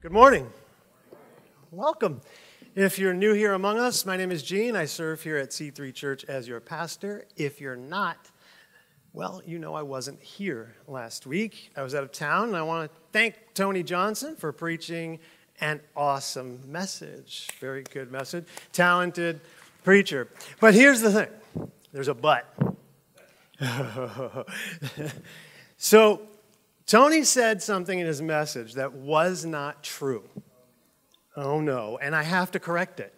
Good morning. Welcome. If you're new here among us, my name is Gene. I serve here at C3 Church as your pastor. If you're not, well, you know I wasn't here last week. I was out of town, and I want to thank Tony Johnson for preaching an awesome message. Very good message. Talented preacher. But here's the thing. There's a but. So, Tony said something in his message that was not true. Oh, no, and I have to correct it.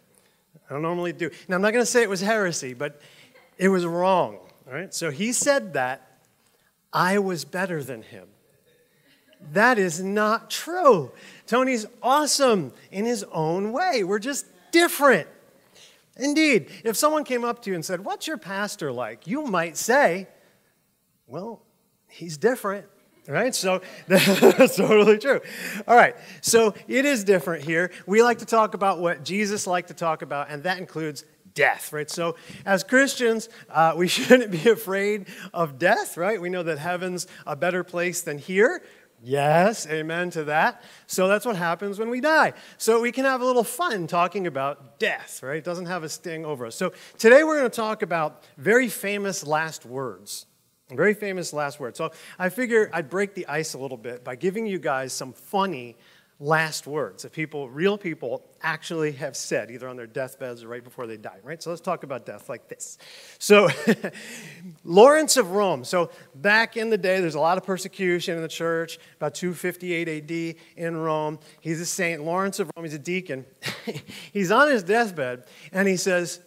I don't normally do. Now, I'm not going to say it was heresy, but it was wrong. All right? So he said that I was better than him. That is not true. Tony's awesome in his own way. We're just different. Indeed, if someone came up to you and said, "What's your pastor like?" you might say, "Well, he's different." Right? So that's totally true. All right. So it is different here. We like to talk about what Jesus liked to talk about, and that includes death, right? So as Christians, we shouldn't be afraid of death, right? We know that heaven's a better place than here. Yes, amen to that. So that's what happens when we die. So we can have a little fun talking about death, right? It doesn't have a sting over us. So today we're going to talk about very famous last words. Very famous last word. So I figure I'd break the ice a little bit by giving you guys some funny last words that people, real people, actually have said, either on their deathbeds or right before they die, right? So let's talk about death like this. So Lawrence of Rome. So back in the day, there's a lot of persecution in the church, about 258 AD in Rome. He's a saint, Lawrence of Rome. He's a deacon. He's on his deathbed, and he says,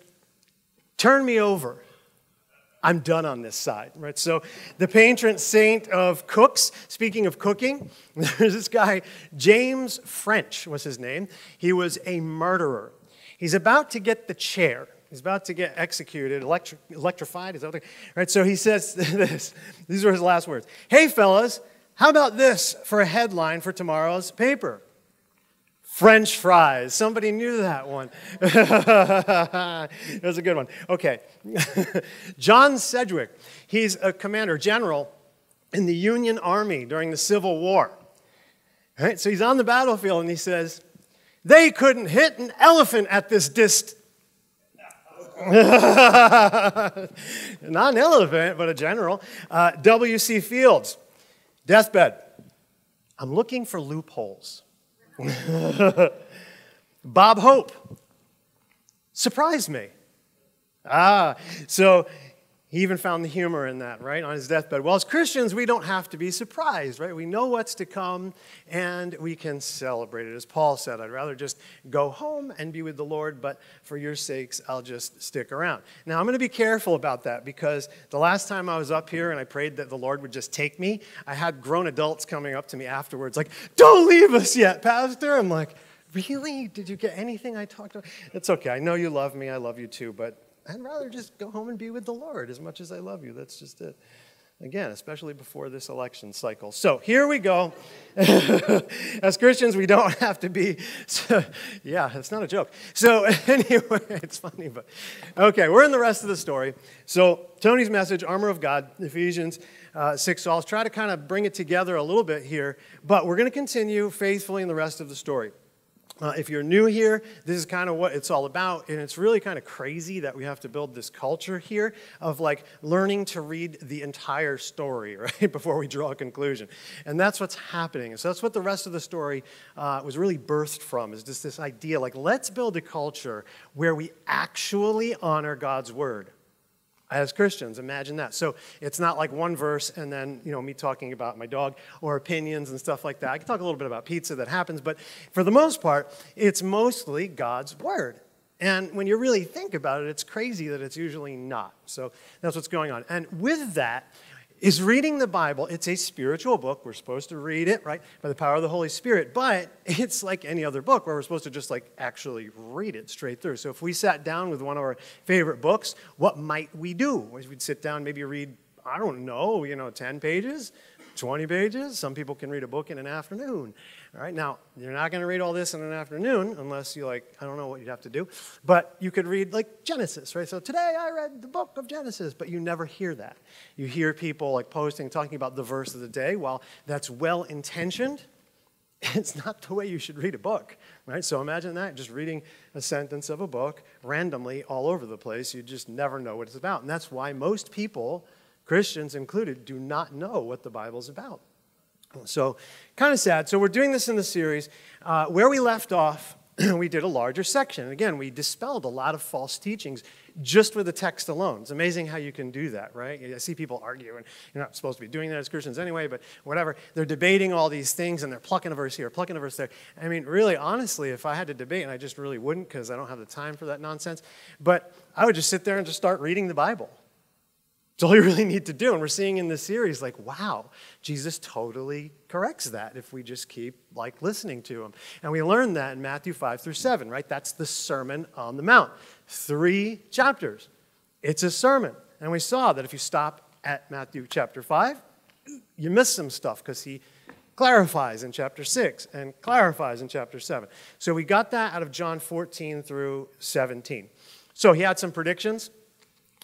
"Turn me over. I'm done on this side," right? So the patron saint of cooks, speaking of cooking, there's this guy, James French was his name. He was a murderer. He's about to get the chair. He's about to get executed, electrified. Is that what, right? So he says this. These were his last words. "Hey, fellas, how about this for a headline for tomorrow's paper? French fries." Somebody knew that one. That was a good one. Okay. John Sedgwick. He's a commander general in the Union Army during the Civil War. All right, so he's on the battlefield, and he says, "They couldn't hit an elephant at this distance." Not an elephant, but a general. W.C. Fields. Deathbed. "I'm looking for loopholes." Bob Hope. "Surprise me." So he even found the humor in that, right, on his deathbed. Well, as Christians, we don't have to be surprised, right? We know what's to come, and we can celebrate it. As Paul said, "I'd rather just go home and be with the Lord, but for your sakes, I'll just stick around." Now, I'm going to be careful about that, because the last time I was up here and I prayed that the Lord would just take me, I had grown adults coming up to me afterwards like, "Don't leave us yet, Pastor." I'm like, "Really? Did you get anything I talked about?" It's okay. I know you love me. I love you too, but I'd rather just go home and be with the Lord as much as I love you. That's just it. Again, especially before this election cycle. So here we go. As Christians, we don't have to be. So, yeah, it's not a joke. So anyway, it's funny, but okay, we're in the rest of the story. So Tony's message, Armor of God, Ephesians 6. So I'll try to kind of bring it together a little bit here, but we're going to continue faithfully in the rest of the story. If you're new here, this is kind of what it's all about, and it's really kind of crazy that we have to build this culture here of, like, learning to read the entire story, right, before we draw a conclusion. And that's what's happening. And so that's what the rest of the story was really birthed from, is just this idea, like, let's build a culture where we actually honor God's word. As Christians, imagine that. So it's not like one verse and then, you know, me talking about my dog or opinions and stuff like that. I can talk a little bit about pizza that happens, but for the most part, it's mostly God's word. And when you really think about it, it's crazy that it's usually not. So that's what's going on. And with that is reading the Bible. It's a spiritual book. We're supposed to read it, right, by the power of the Holy Spirit. But it's like any other book where we're supposed to just, like, actually read it straight through. So if we sat down with one of our favorite books, what might we do? We'd sit down, maybe read, I don't know, 10 pages, 20 pages. Some people can read a book in an afternoon. All right, now, you're not going to read all this in an afternoon unless you, like, I don't know what you'd have to do. But you could read, like, Genesis, right? So today I read the book of Genesis, but you never hear that. You hear people, like, posting, talking about the verse of the day. While that's well-intentioned, It's not the way you should read a book, right? So imagine that, just reading a sentence of a book randomly all over the place. You just never know what it's about. And that's why most people, Christians included, do not know what the Bible's about. So kind of sad. So we're doing this in the series. Where we left off, we did a larger section. And again, we dispelled a lot of false teachings just with the text alone. It's amazing how you can do that, right? I see people argue, and you're not supposed to be doing that as Christians anyway, but whatever. They're debating all these things, and they're plucking a verse here, plucking a verse there. I mean, really, honestly, if I had to debate, and I just really wouldn't because I don't have the time for that nonsense, but I would just sit there and just start reading the Bible. It's all you really need to do. And we're seeing in this series, like, wow, Jesus totally corrects that if we just keep, like, listening to him. And we learned that in Matthew 5 through 7, right? That's the Sermon on the Mount. 3 chapters. It's a sermon. And we saw that if you stop at Matthew chapter 5, you miss some stuff because he clarifies in chapter 6 and clarifies in chapter 7. So we got that out of John 14 through 17. So he had some predictions.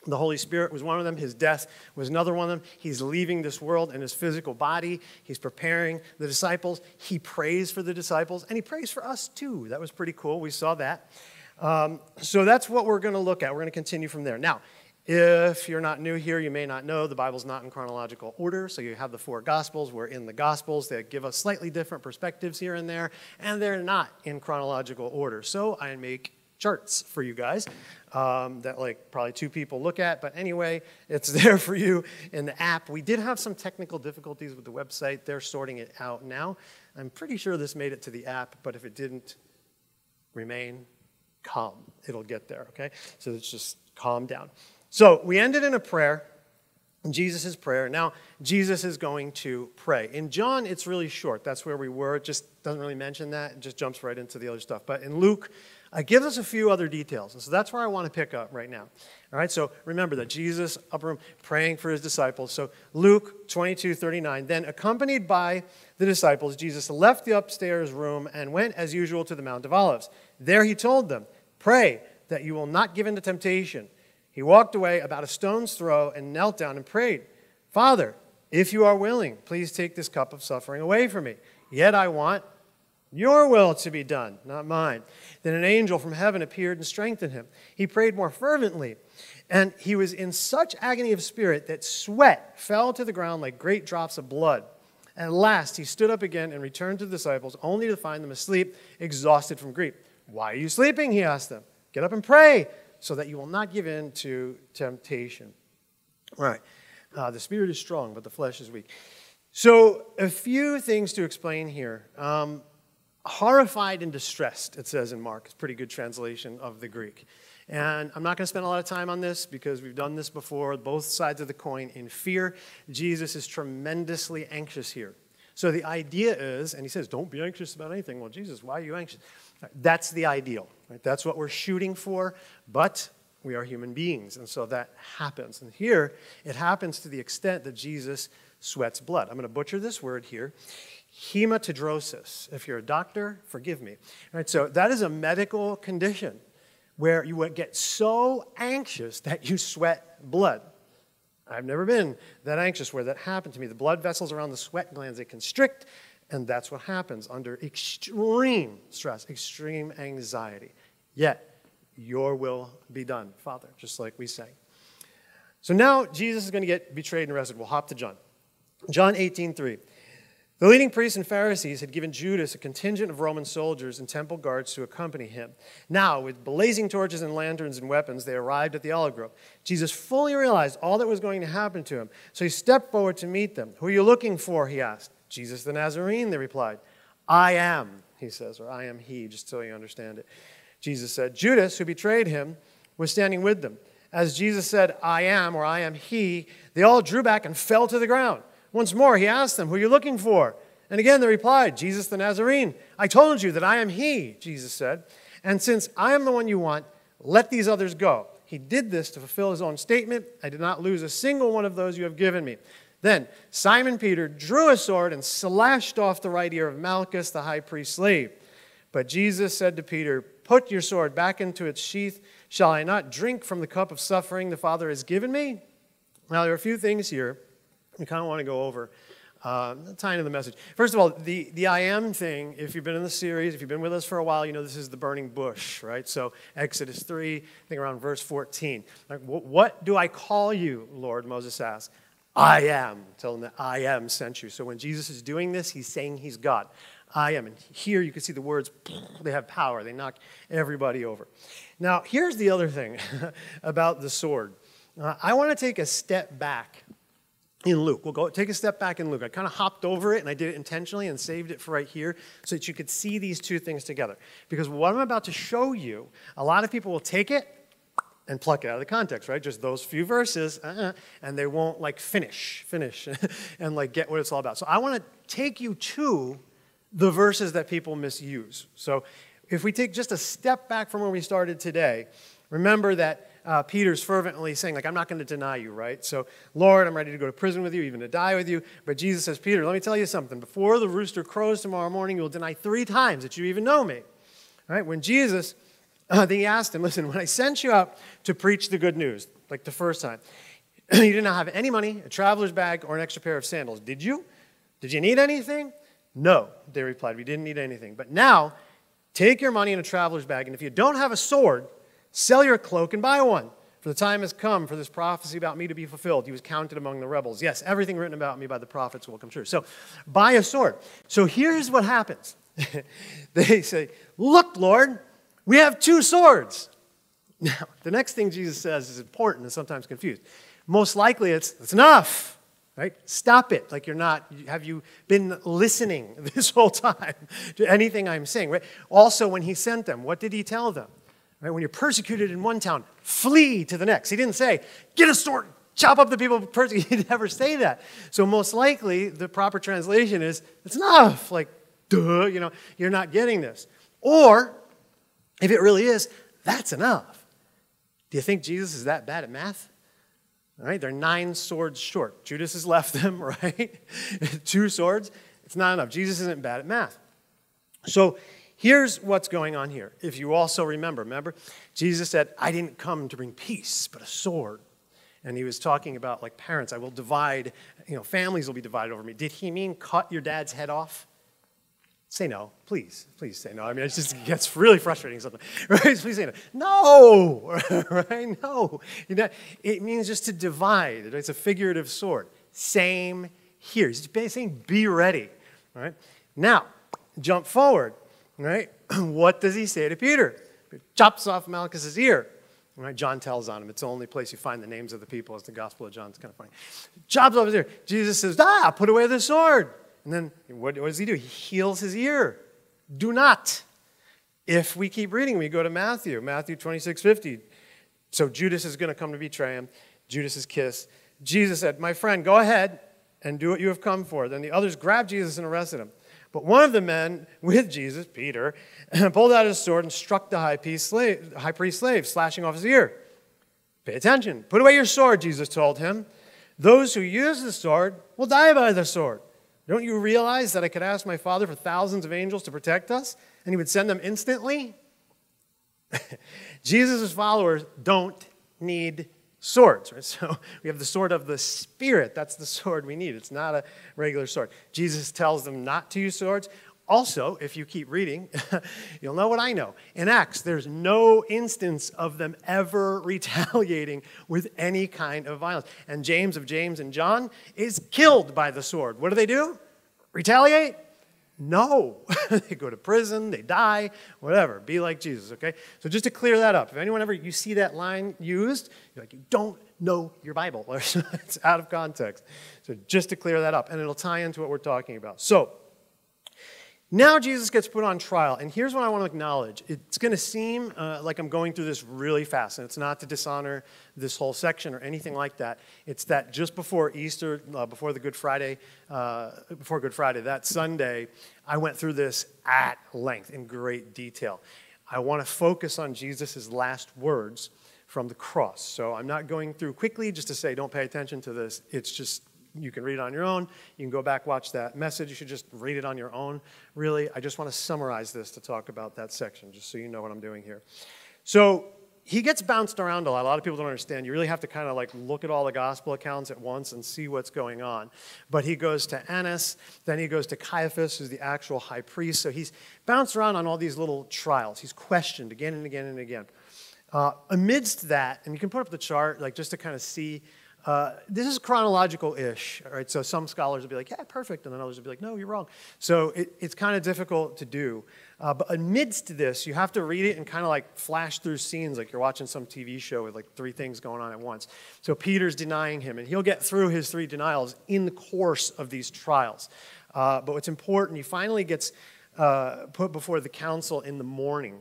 The Holy Spirit was one of them. His death was another one of them. He's leaving this world in his physical body. He's preparing the disciples. He prays for the disciples, and he prays for us too. That was pretty cool. We saw that. So that's what we're going to look at. We're going to continue from there. Now, if you're not new here, you may not know the Bible's not in chronological order. So you have the 4 Gospels. We're in the Gospels. They give us slightly different perspectives here and there, and they're not in chronological order. So I make charts for you guys that like probably 2 people look at. But anyway, it's there for you in the app. We did have some technical difficulties with the website. They're sorting it out now. I'm pretty sure this made it to the app, but if it didn't, remain calm. It'll get there, okay? So it's just calm down. So we ended in a prayer, Jesus' prayer. Now, Jesus is going to pray. In John, it's really short. That's where we were. It just doesn't really mention that. It just jumps right into the other stuff. But in Luke, it gives us a few other details, and so that's where I want to pick up right now. All right, so remember that Jesus, upper room, praying for his disciples. So Luke 22:39, then accompanied by the disciples, Jesus left the upstairs room and went, as usual, to the Mount of Olives. There he told them, pray that you will not give in to temptation. He walked away about a stone's throw and knelt down and prayed, Father, if you are willing, please take this cup of suffering away from me. Yet I want your will to be done, not mine. Then an angel from heaven appeared and strengthened him. He prayed more fervently, and he was in such agony of spirit that sweat fell to the ground like great drops of blood. At last he stood up again and returned to the disciples, only to find them asleep, exhausted from grief. Why are you sleeping? He asked them. Get up and pray, so that you will not give in to temptation. All right. The spirit is strong, but the flesh is weak. So a few things to explain here. Horrified and distressed, it says in Mark. It's a pretty good translation of the Greek. And I'm not going to spend a lot of time on this because we've done this before, both sides of the coin in fear. Jesus is tremendously anxious here. So the idea is, and he says, don't be anxious about anything. Well, Jesus, why are you anxious? That's the ideal, right? That's what we're shooting for, but we are human beings, and so that happens. And here, it happens to the extent that Jesus sweats blood. I'm going to butcher this word here. Hematidrosis. If you're a doctor, forgive me. All right, so that is a medical condition where you would get so anxious that you sweat blood. I've never been that anxious where that happened to me. The blood vessels around the sweat glands, they constrict, and that's what happens under extreme stress, extreme anxiety. Yet, your will be done, Father, just like we sang. So now Jesus is going to get betrayed and arrested. We'll hop to John. John 18:3. The leading priests and Pharisees had given Judas a contingent of Roman soldiers and temple guards to accompany him. Now, with blazing torches and lanterns and weapons, they arrived at the olive grove. Jesus fully realized all that was going to happen to him, so he stepped forward to meet them. Who are you looking for, he asked. Jesus the Nazarene, they replied. I am, he says, or I am he, just so you understand it. Jesus said, Judas, who betrayed him, was standing with them. As Jesus said, I am, or I am he, they all drew back and fell to the ground. Once more, he asked them, who are you looking for? And again, they replied, Jesus the Nazarene. I told you that I am he, Jesus said. And since I am the one you want, let these others go. He did this to fulfill his own statement. I did not lose a single one of those you have given me. Then Simon Peter drew a sword and slashed off the right ear of Malchus, the high priest's slave. But Jesus said to Peter, put your sword back into its sheath. Shall I not drink from the cup of suffering the Father has given me? Now, there are a few things here we kind of want to go over. Tying to the message. First of all, the I am thing, if you've been in the series, if you've been with us for a while, you know this is the burning bush, right? So Exodus 3, I think around verse 14. Like, what do I call you, Lord, Moses asked. I am. Tell him that I am sent you. So when Jesus is doing this, he's saying he's God. I am. And here you can see the words, they have power. They knock everybody over. Now, here's the other thing about the sword. I want to take a step back in Luke. We'll go take a step back in Luke. I kind of hopped over it, and I did it intentionally and saved it for right here so that you could see these two things together. Because what I'm about to show you, a lot of people will take it and pluck it out of the context, right? Just those few verses, and they won't, like, finish, and, like, get what it's all about. So I want to take you to the verses that people misuse. So if we take just a step back from where we started today, remember that Peter's fervently saying, like, I'm not going to deny you, right? So, Lord, I'm ready to go to prison with you, even to die with you. But Jesus says, Peter, let me tell you something. Before the rooster crows tomorrow morning, you'll deny 3 times that you even know me. All right? When Jesus, he asked him, listen, when I sent you out to preach the good news, like the first time, you did not have any money, a traveler's bag, or an extra pair of sandals. Did you? Did you need anything? No, they replied. We didn't need anything. But now, take your money in a traveler's bag, and if you don't have a sword, sell your cloak and buy one, for the time has come for this prophecy about me to be fulfilled. He was counted among the rebels. Yes, everything written about me by the prophets will come true. So, buy a sword. So here's what happens. They say, look, Lord, we have 2 swords. Now, the next thing Jesus says is important and sometimes confused. Most likely it's enough, right? Stop it. Like, you're not, have you been listening this whole time to anything I'm saying, right? Also, when he sent them, what did he tell them? Right? When you're persecuted in one town, flee to the next. He didn't say, get a sword, chop up the people. He'd never say that. So most likely, the proper translation is, it's enough. Like, duh, you know, you're not getting this. Or, if it really is, that's enough. Do you think Jesus is that bad at math? All right, they're 9 swords short. Judas has left them, right? 2 swords. It's not enough. Jesus isn't bad at math. So, here's what's going on here. If you also remember, Jesus said, I didn't come to bring peace, but a sword. And he was talking about, like, parents, I will divide, you know, families will be divided over me. Did he mean cut your dad's head off? Say no, please, please say no. I mean, it just gets really frustrating sometimes, right? Please say no. No, right? No. You know, it means just to divide. It's a figurative sword. Same here. He's saying be ready, all right? Now, jump forward. Right? What does he say to Peter? He chops off Malchus's ear. Right? John tells on him. It's the only place you find the names of the people is the Gospel of John. It's kind of funny. Chops off his ear. Jesus says, put away the sword. And then what does he do? He heals his ear. Do not. If we keep reading, we go to Matthew. Matthew 26:50. So Judas is going to come to betray him. Judas' kiss. Jesus said, my friend, go ahead and do what you have come for. Then the others grabbed Jesus and arrested him. But one of the men with Jesus, Peter, pulled out his sword and struck the high priest slave, slashing off his ear. Pay attention. Put away your sword, Jesus told him. Those who use the sword will die by the sword. Don't you realize that I could ask my Father for thousands of angels to protect us, and he would send them instantly? Jesus' followers don't need swords, right? So we have the sword of the Spirit. That's the sword we need. It's not a regular sword. Jesus tells them not to use swords. Also, if you keep reading, you'll know what I know. In Acts, there's no instance of them ever retaliating with any kind of violence. And James of James and John is killed by the sword. What do? Retaliate? No. They go to prison, they die, whatever. Be like Jesus, okay? So just to clear that up, if anyone ever, you see that line used, you're like, you don't know your Bible. It's out of context. So just to clear that up, and it'll tie into what we're talking about. So now Jesus gets put on trial, and here's what I want to acknowledge. It's going to seem like I'm going through this really fast, and it's not to dishonor this whole section or anything like that. It's that just before Easter, before Good Friday, that Sunday, I went through this at length in great detail. I want to focus on Jesus' last words from the cross. So I'm not going through quickly just to say don't pay attention to this. It's just you can read it on your own. You can go back, watch that message. You should just read it on your own, really. I just want to summarize this to talk about that section, just so you know what I'm doing here. So He gets bounced around a lot. A lot of people don't understand. You really have to kind of like look at all the gospel accounts at once and see what's going on. But he goes to Annas, then he goes to Caiaphas, who's the actual high priest. So he's bounced around on all these little trials. He's questioned again and again and again. Amidst that, and you can put up the chart like just to kind of see, this is chronological-ish, all right? So some scholars will be like, yeah, perfect, and then others will be like, no, you're wrong. So it's kind of difficult to do. But amidst this, you have to read it and kind of like flash through scenes like you're watching some TV show with like three things going on at once. So Peter's denying him, and he'll get through his three denials in the course of these trials. But what's important, he finally gets put before the council in the morning.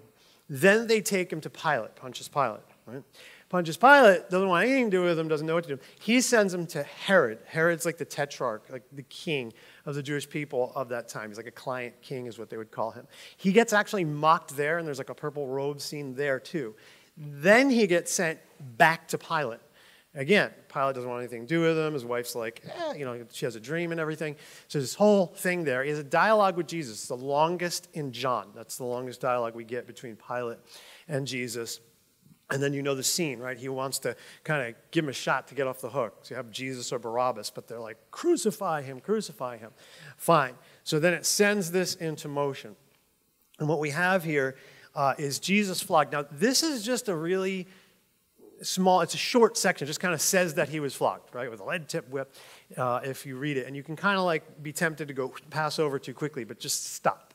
Then they take him to Pilate, Pontius Pilate, right? Pontius Pilate doesn't want anything to do with him, doesn't know what to do. He sends him to Herod. Herod's like the tetrarch, like the king of the Jewish people of that time. He's like a client king is what they would call him. He gets actually mocked there, and there's like a purple robe scene there too. Then he gets sent back to Pilate. Again, Pilate doesn't want anything to do with him. His wife's like, eh, you know, she has a dream and everything. So this whole thing there is a dialogue with Jesus. It's the longest in John. That's the longest dialogue we get between Pilate and Jesus. And then you know the scene, right? He wants to kind of give him a shot to get off the hook. So you have Jesus or Barabbas, but they're like, crucify him, crucify him. Fine. So then it sends this into motion. And what we have here is Jesus flogged. Now, this is just a really small, it's a short section. It just kind of says that he was flogged, right, with a lead-tip whip if you read it. And you can kind of like be tempted to go pass over too quickly, but just stop.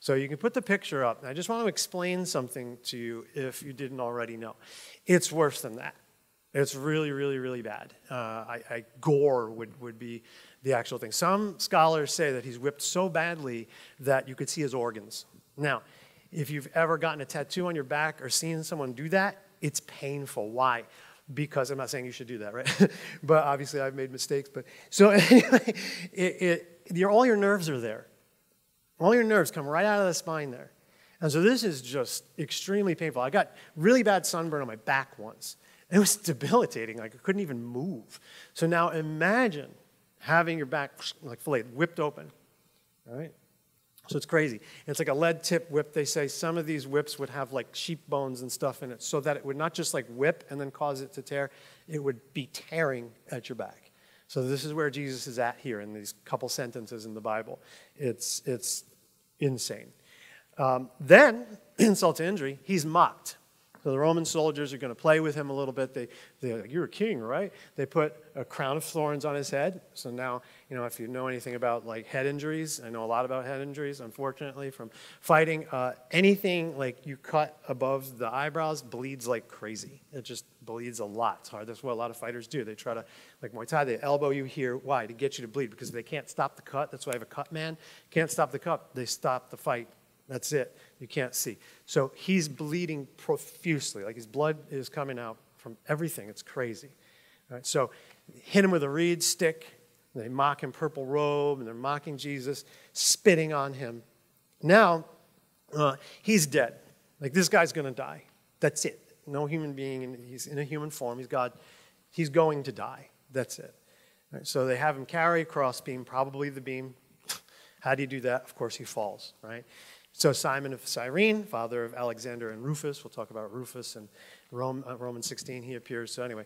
So you can put the picture up. And I just want to explain something to you if you didn't already know. It's worse than that. It's really, really, really bad. Gore would be the actual thing. Some scholars say that he's whipped so badly that you could see his organs. Now, if you've ever gotten a tattoo on your back or seen someone do that, it's painful. Why? Because I'm not saying you should do that, right? But obviously I've made mistakes. But so anyway, all your nerves are there. All your nerves come right out of the spine there. And so this is just extremely painful. I got really bad sunburn on my back once. It was debilitating. Like I couldn't even move. So now imagine having your back like filleted, whipped open. All right? So it's crazy. And it's like a lead tip whip. They say some of these whips would have like sheep bones and stuff in it so that it would not just like whip and then cause it to tear. It would be tearing at your back. So this is where Jesus is at here in these couple sentences in the Bible. It's insane. Then, insult to injury, he's mocked. So the Roman soldiers are going to play with him a little bit. They're like, you're a king, right? They put a crown of thorns on his head. So now, you know, if you know anything about like head injuries, I know a lot about head injuries, unfortunately, from fighting. Anything like you cut above the eyebrows bleeds like crazy. It just bleeds a lot. It's hard. That's what a lot of fighters do. They try to, like Muay Thai, they elbow you here. Why? To get you to bleed because they can't stop the cut. That's why I have a cut man. Can't stop the cut. They stop the fight. That's it. You can't see. So he's bleeding profusely. Like his blood is coming out from everything. It's crazy. All right, so hit him with a reed stick. They mock him, purple robe, and they're mocking Jesus, spitting on him. Now, he's dead. Like this guy's going to die. That's it. No human being. And he's in a human form. He's God. He's going to die. That's it. All right, so they have him carry a crossbeam, probably the beam. How do you do that? Of course, he falls, right? So Simon of Cyrene, father of Alexander and Rufus. We'll talk about Rufus in Romans 16. He appears. So anyway,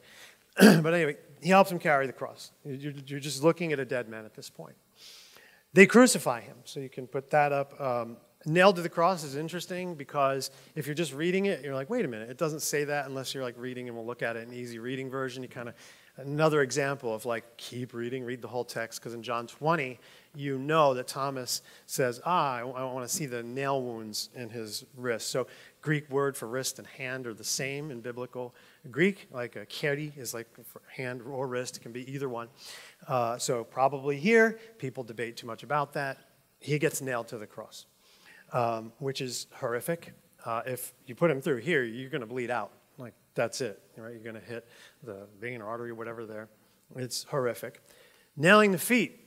but anyway, he helps him carry the cross. You're just looking at a dead man at this point. They crucify him. So you can put that up. Nailed to the cross is interesting because if you're just reading it, you're like, wait a minute. It doesn't say that unless you're like reading, and we'll look at it in the easy reading version. You kind of, another example of like, keep reading, read the whole text. Because in John 20, you know that Thomas says, I want to see the nail wounds in his wrist. So Greek word for wrist and hand are the same in biblical Greek. Like a keri is like for hand or wrist. It can be either one. So probably here, people debate too much about that. He gets nailed to the cross, which is horrific. If you put him through here, you're going to bleed out. Like, that's it. Right? You're going to hit the vein or artery or whatever there. It's horrific. Nailing the feet.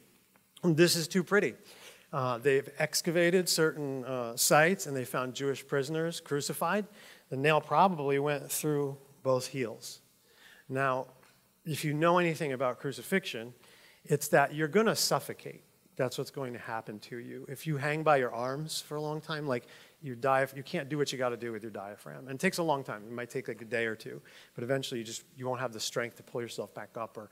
This is too pretty. They've excavated certain sites, and they found Jewish prisoners crucified. The nail probably went through both heels. Now, if you know anything about crucifixion, it's that you're going to suffocate. That's what's going to happen to you. If you hang by your arms for a long time, like You can't do what you got to do with your diaphragm. And it takes a long time. It might take like a day or two. But eventually you won't have the strength to pull yourself back up or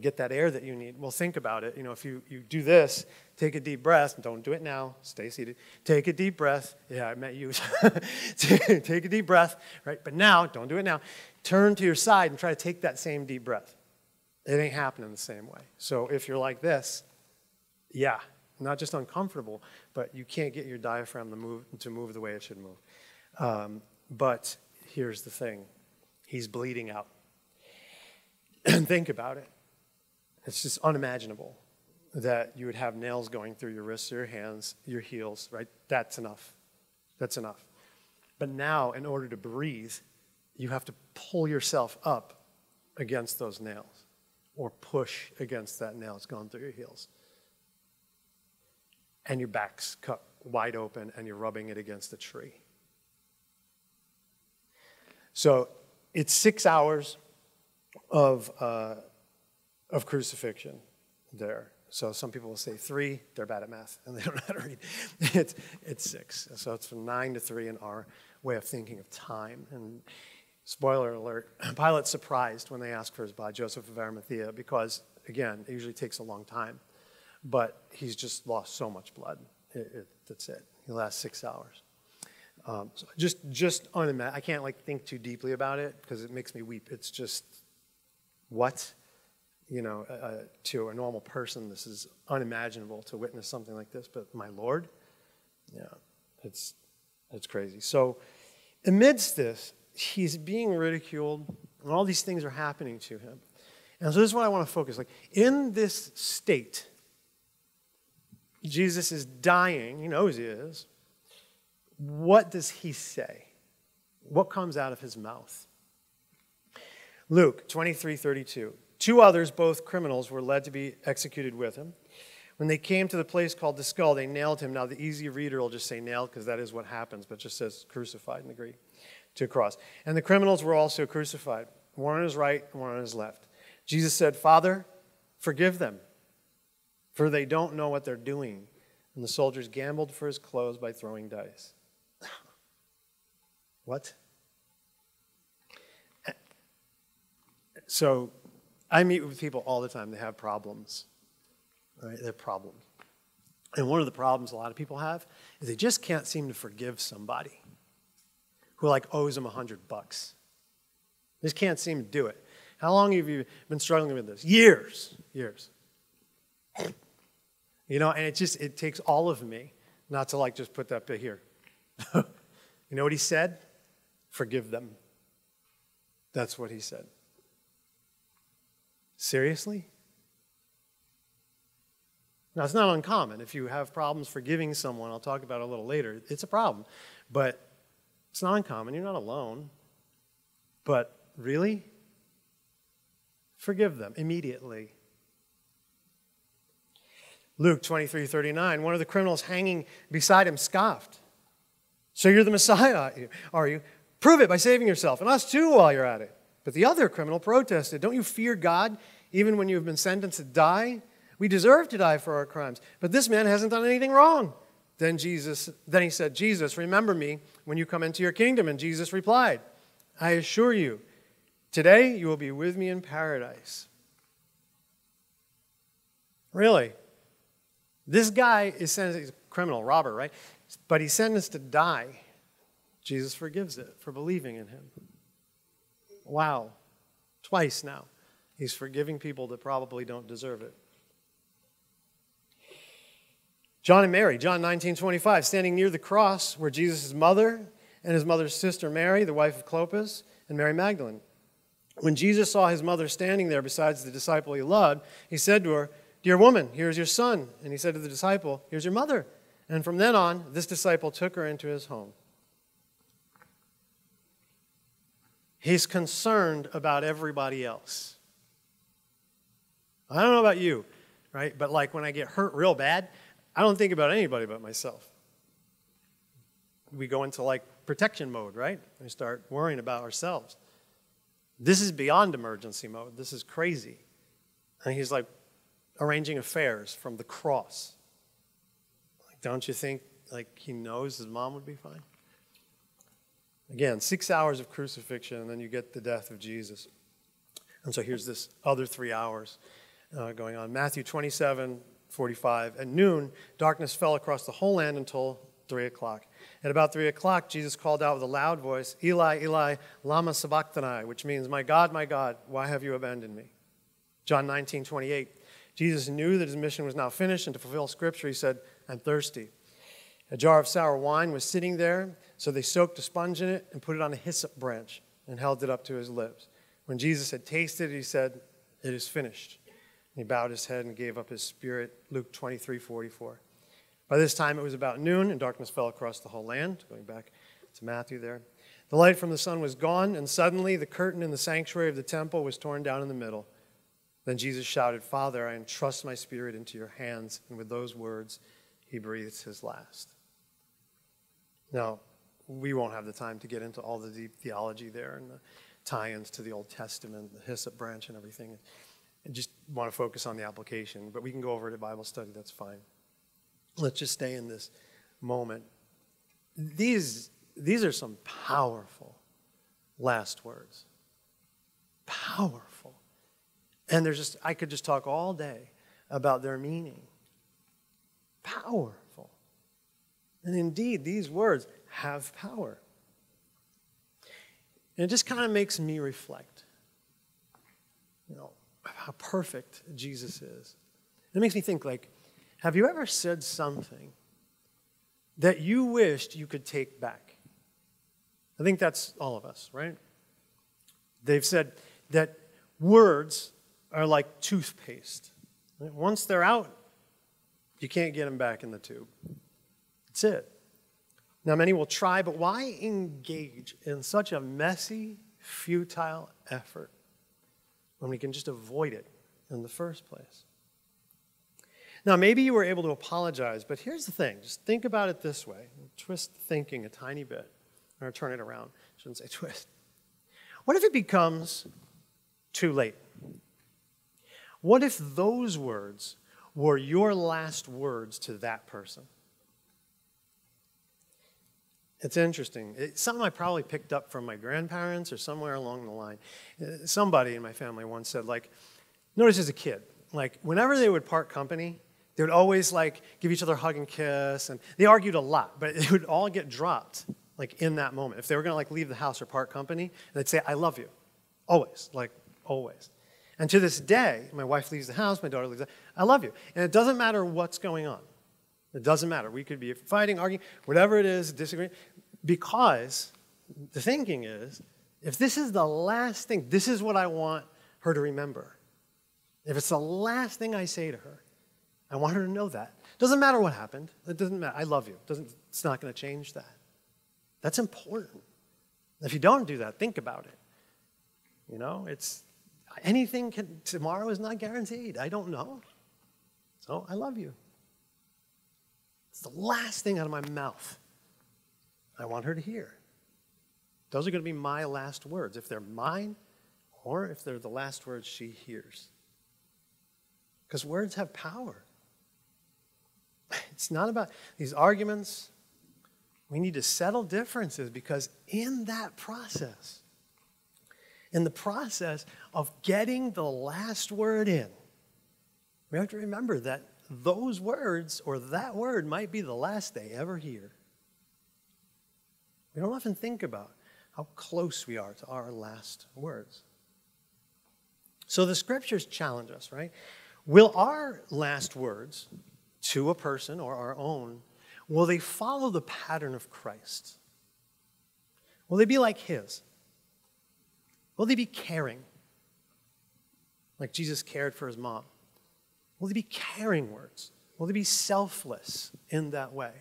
get that air that you need. Well, think about it. You know, if you do this, take a deep breath. Don't do it now. Stay seated. Take a deep breath. Yeah, I met you. Take a deep breath, right? But now, don't do it now. Turn to your side and try to take that same deep breath. It ain't happening the same way. So if you're like this, yeah, not just uncomfortable, but you can't get your diaphragm to move the way it should move. But here's the thing. He's bleeding out. And think about it. It's just unimaginable that you would have nails going through your wrists, your hands, your heels, right? That's enough. That's enough. But now, in order to breathe, you have to pull yourself up against those nails or push against that nail that's gone through your heels. And your back's cut wide open, and you're rubbing it against a tree. So it's 6 hours of crucifixion there. So some people will say 3. They're bad at math, and they don't know how to read. It's 6. So it's from 9 to 3 in our way of thinking of time. And spoiler alert, Pilate's surprised when they ask for his body, Joseph of Arimathea, because, again, it usually takes a long time. But he's just lost so much blood. That's it. He lasts 6 hours. So just unimaginable. I can't think too deeply about it because it makes me weep. It's just what, you know, to a normal person, this is unimaginable to witness something like this. But my Lord, yeah, it's crazy. So, amidst this, he's being ridiculed, and all these things are happening to him. And so this is what I want to focus. In this state, Jesus is dying. He knows he is. What does he say? What comes out of his mouth? Luke 23:32. 2 others, both criminals, were led to be executed with him. When they came to the place called the Skull, they nailed him. Now, the easy reader will just say nailed because that is what happens, but it just says crucified in the Greek, to a cross. And the criminals were also crucified, one on his right and one on his left. Jesus said, "Father, forgive them, for they don't know what they're doing." And the soldiers gambled for his clothes by throwing dice. What? So I meet with people all the time. They have problems, right? They have problems. And one of the problems a lot of people have is they just can't seem to forgive somebody who owes them $100. They just can't seem to do it. How long have you been struggling with this? Years. You know, and it takes all of me not to just put that bit here. You know what he said? Forgive them. That's what he said. Seriously? Now, it's not uncommon. If you have problems forgiving someone, I'll talk about it a little later. It's a problem, but it's not uncommon. You're not alone. But really? Forgive them immediately. Luke 23:39, one of the criminals hanging beside him scoffed. "So you're the Messiah, are you? Prove it by saving yourself, and us too while you're at it." But the other criminal protested, "Don't you fear God, even when you have been sentenced to die? We deserve to die for our crimes, but this man hasn't done anything wrong." Then he said, "Jesus, remember me when you come into your kingdom." And Jesus replied, "I assure you, today you will be with me in paradise." Really? This guy is sentenced, he's a criminal, robber, right? But he's sentenced to die. Jesus forgives it for believing in him. Wow. Twice now. He's forgiving people that probably don't deserve it. John and Mary, John 19:25, standing near the cross were Jesus' mother and his mother's sister Mary, the wife of Clopas, and Mary Magdalene. When Jesus saw his mother standing there besides the disciple he loved, he said to her, "Dear woman, here's your son." And he said to the disciple, "Here's your mother." And from then on, this disciple took her into his home. He's concerned about everybody else. I don't know about you, right? But when I get hurt real bad, I don't think about anybody but myself. We go into protection mode, right? We start worrying about ourselves. This is beyond emergency mode. This is crazy. And he's arranging affairs from the cross. Don't you think like he knows his mom would be fine? Again, 6 hours of crucifixion, and then you get the death of Jesus. And so here's this other 3 hours going on. Matthew 27:45. At noon, darkness fell across the whole land until 3 o'clock. At about 3 o'clock, Jesus called out with a loud voice, "Eli, Eli, lama sabachthani," which means, my God, why have you abandoned me?" John 19:28. Jesus knew that his mission was now finished, and to fulfill Scripture, he said, "I'm thirsty." A jar of sour wine was sitting there, so they soaked a sponge in it and put it on a hyssop branch and held it up to his lips. When Jesus had tasted it, he said, "It is finished." And he bowed his head and gave up his spirit, Luke 23:44. By this time, it was about noon, and darkness fell across the whole land, going back to Matthew there. The light from the sun was gone, and suddenly the curtain in the sanctuary of the temple was torn down in the middle. Then Jesus shouted, "Father, I entrust my spirit into your hands." And with those words, he breathes his last. Now, we won't have the time to get into all the deep theology there and the tie-ins to the Old Testament, the hyssop branch and everything. I just want to focus on the application, but we can go over to Bible study. That's fine. Let's just stay in this moment. These are some powerful last words. Powerful. And there's just, I could just talk all day about their meaning. Powerful. And indeed, these words have power. And it just kind of makes me reflect, you know, how perfect Jesus is. And it makes me think, like, have you ever said something that you wished you could take back? I think that's all of us, right? They've said that words are like toothpaste. Right? Once they're out, you can't get them back in the tube. That's it. Now, many will try, but why engage in such a messy, futile effort when we can just avoid it in the first place? Now, maybe you were able to apologize, but here's the thing. Just think about it this way. Twist thinking a tiny bit, or turn it around. I shouldn't say twist. What if it becomes too late? What if those words were your last words to that person? It's interesting. It's something I probably picked up from my grandparents or somewhere along the line. Somebody in my family once said, like, notice as a kid, like, whenever they would part company, they would always, like, give each other a hug and kiss, and they argued a lot, but it would all get dropped, like, in that moment. If they were going to, like, leave the house or part company, they'd say, "I love you," always, like, always. And to this day, my wife leaves the house, my daughter leaves the house, "I love you." And it doesn't matter what's going on. It doesn't matter. We could be fighting, arguing, whatever it is, disagreeing. Because the thinking is, if this is the last thing, this is what I want her to remember. If it's the last thing I say to her, I want her to know that. It doesn't matter what happened. It doesn't matter. I love you. It's not going to change that. That's important. If you don't do that, think about it. You know, it's... anything can, tomorrow is not guaranteed. I don't know. So I love you. It's the last thing out of my mouth I want her to hear. Those are going to be my last words, if they're mine or if they're the last words she hears. Because words have power. It's not about these arguments. We need to settle differences because in that process, in the process of getting the last word in, we have to remember that those words or that word might be the last they ever hear. We don't often think about how close we are to our last words. So the Scriptures challenge us, right? Will our last words to a person or our own, will they follow the pattern of Christ? Will they be like his? Will they be caring? Like Jesus cared for his mom. Will they be caring words? Will they be selfless in that way?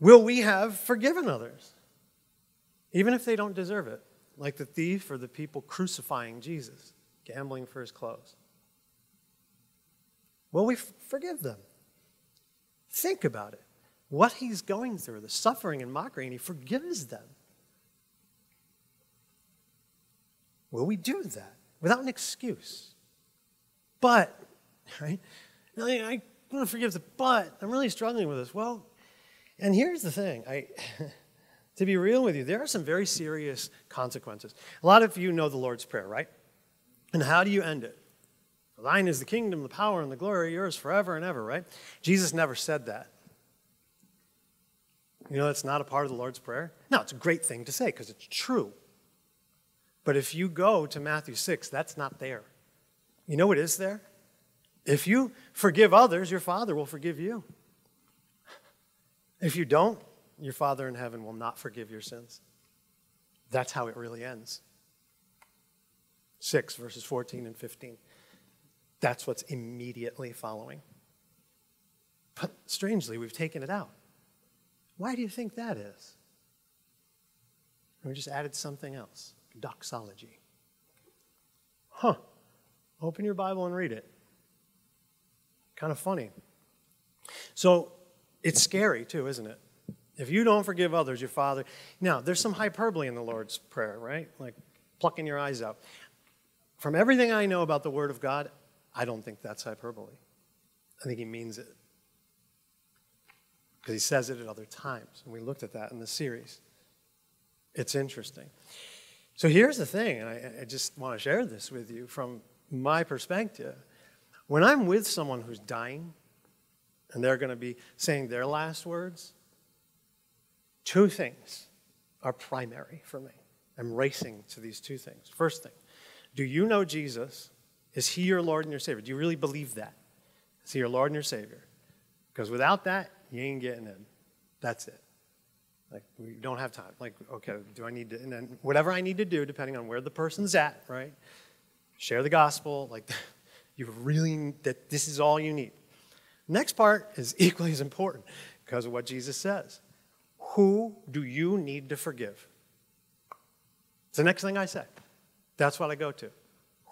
Will we have forgiven others, even if they don't deserve it, like the thief or the people crucifying Jesus, gambling for his clothes? Will we forgive them? Think about it. What he's going through, the suffering and mockery, and he forgives them. Will we do that without an excuse? But, right? I I'm going to forgive, but I'm really struggling with this. Well, and here's the thing. To be real with you, there are some very serious consequences. A lot of you know the Lord's Prayer, right? And how do you end it? Thine is the kingdom, the power, and the glory, yours forever and ever, right? Jesus never said that. You know that's not a part of the Lord's Prayer? No, it's a great thing to say because it's true. But if you go to Matthew 6, that's not there. You know what is there? If you forgive others, your Father will forgive you. If you don't, your Father in heaven will not forgive your sins. That's how it really ends. 6, verses 14 and 15. That's what's immediately following. But strangely, we've taken it out. Why do you think that is? And we just added something else, doxology. Huh. Open your Bible and read it. Kind of funny. So it's scary too, isn't it? If you don't forgive others, your Father... Now, there's some hyperbole in the Lord's Prayer, right? Like plucking your eyes out. From everything I know about the Word of God, I don't think that's hyperbole. I think he means it. Because he says it at other times. And we looked at that in the series. It's interesting. So here's the thing, and I just want to share this with you from my perspective. When I'm with someone who's dying, and they're going to be saying their last words, two things are primary for me. I'm racing to these two things. First thing, do you know Jesus? Is he your Lord and your Savior? Do you really believe that? Is he your Lord and your Savior? Because without that, you ain't getting in. That's it. Like, we don't have time. Like, okay, do I need to, and then whatever I need to do, depending on where the person's at, right? Share the gospel. Like, you really, that this is all you need. Next part is equally as important because of what Jesus says. Who do you need to forgive? It's the next thing I say. That's what I go to.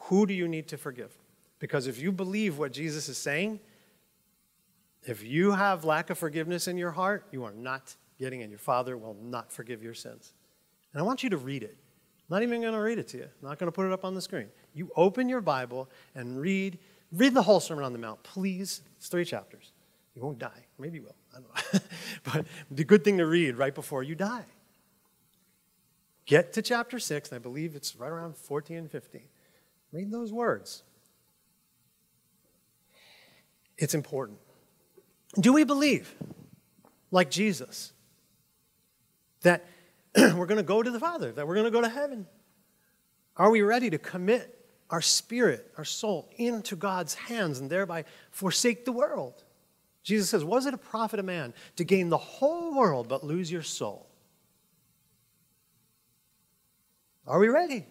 Who do you need to forgive? Because if you believe what Jesus is saying, if you have lack of forgiveness in your heart, you are not getting in. Your Father will not forgive your sins. And I want you to read it. I'm not even going to read it to you. I'm not going to put it up on the screen. You open your Bible and read the whole Sermon on the Mount, please. It's 3 chapters. You won't die. Maybe you will. I don't know. But the good thing to read right before you die. Get to chapter 6, and I believe it's right around 14 and 15. Read those words. It's important. Do we believe, like Jesus, that we're going to go to the Father, that we're going to go to heaven? Are we ready to commit our spirit, our soul, into God's hands and thereby forsake the world? Jesus says, was it a profit of man to gain the whole world but lose your soul? Are we ready?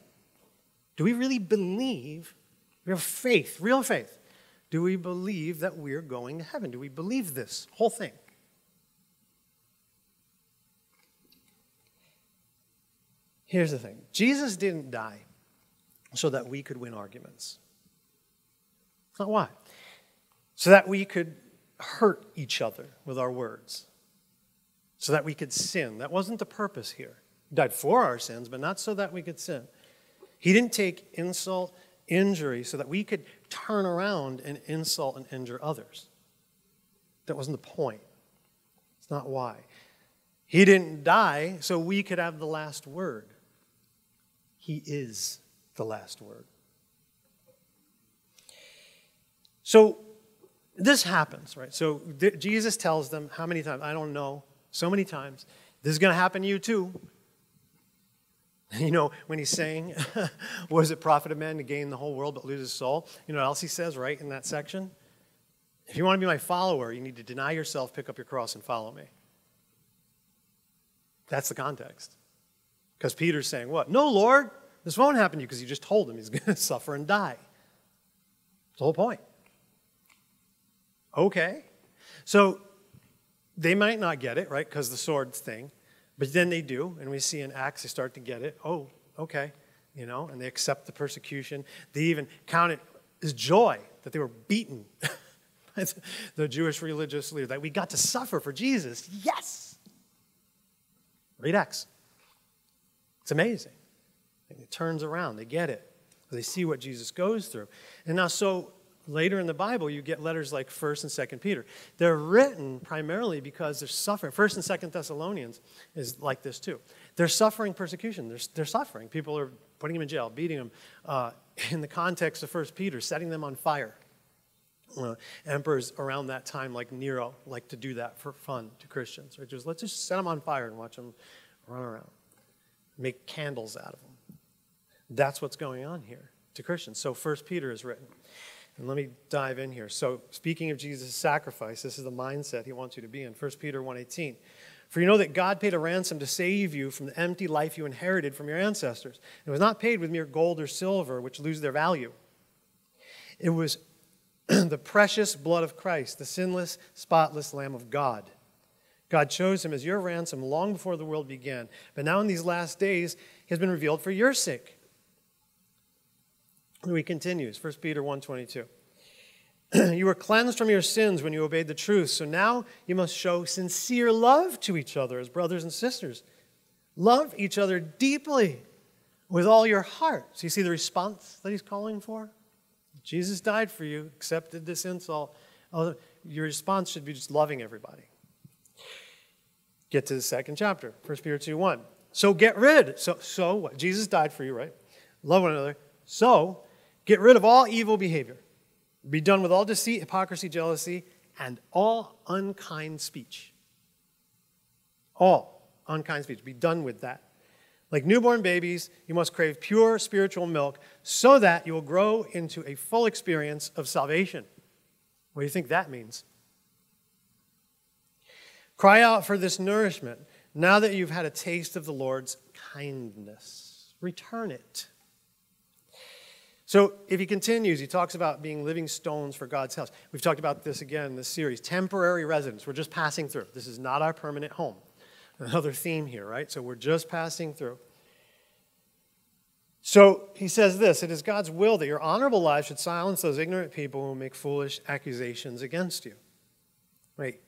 Do we really believe, we have faith, real faith, do we believe that we're going to heaven? Do we believe this whole thing? Here's the thing. Jesus didn't die so that we could win arguments. That's not why. So that we could hurt each other with our words, so that we could sin. That wasn't the purpose here. He died for our sins, but not so that we could sin. He didn't take insult, injury, so that we could turn around and insult and injure others. That wasn't the point. It's not why. He didn't die so we could have the last word. He is the last word. So, this happens, right? So Jesus tells them how many times? I don't know. So many times. This is going to happen to you too. You know, when he's saying, was it profit of man to gain the whole world but lose his soul? You know what else he says right in that section? If you want to be my follower, you need to deny yourself, pick up your cross, and follow me. That's the context. Because Peter's saying what? No, Lord, this won't happen to you because you just told him he's going to suffer and die. That's the whole point. Okay, so they might not get it, right, because the sword thing, but then they do, and we see in Acts they start to get it. Oh, okay, you know, and they accept the persecution. They even count it as joy that they were beaten by the Jewish religious leader, that we got to suffer for Jesus. Yes! Read Acts. It's amazing. It turns around. They get it. They see what Jesus goes through. And now, so Later in the Bible, you get letters like 1 and 2 Peter. They're written primarily because they're suffering. 1 and 2 Thessalonians is like this too. They're suffering persecution. They're suffering. People are putting them in jail, beating them. In the context of 1 Peter, setting them on fire. Emperors around that time, like Nero, like to do that for fun to Christians. Right? Just, let's just set them on fire and watch them run around. Make candles out of them. That's what's going on here to Christians. So 1 Peter is written. And let me dive in here. So speaking of Jesus' sacrifice, this is the mindset he wants you to be in. 1 Peter 1:18. For you know that God paid a ransom to save you from the empty life you inherited from your ancestors. It was not paid with mere gold or silver, which lose their value. It was the precious blood of Christ, the sinless, spotless Lamb of God. God chose him as your ransom long before the world began. But now in these last days, he has been revealed for your sake. And he continues, 1 Peter 1:22. You were cleansed from your sins when you obeyed the truth. So now you must show sincere love to each other as brothers and sisters. Love each other deeply with all your heart. So you see the response that he's calling for? Jesus died for you, accepted this insult. Your response should be just loving everybody. Get to the second chapter, 1 Peter 2:1. So get rid. So what? Jesus died for you, right? Love one another. So get rid of all evil behavior. Be done with all deceit, hypocrisy, jealousy, and all unkind speech. All unkind speech. Be done with that. Like newborn babies, you must crave pure spiritual milk so that you will grow into a full experience of salvation. What do you think that means? Cry out for this nourishment now that you've had a taste of the Lord's kindness. Return it. So if he continues, he talks about being living stones for God's house. We've talked about this again in this series. Temporary residence. We're just passing through. This is not our permanent home. Another theme here, right? So we're just passing through. So he says this, it is God's will that your honorable lives should silence those ignorant people who make foolish accusations against you. Wait,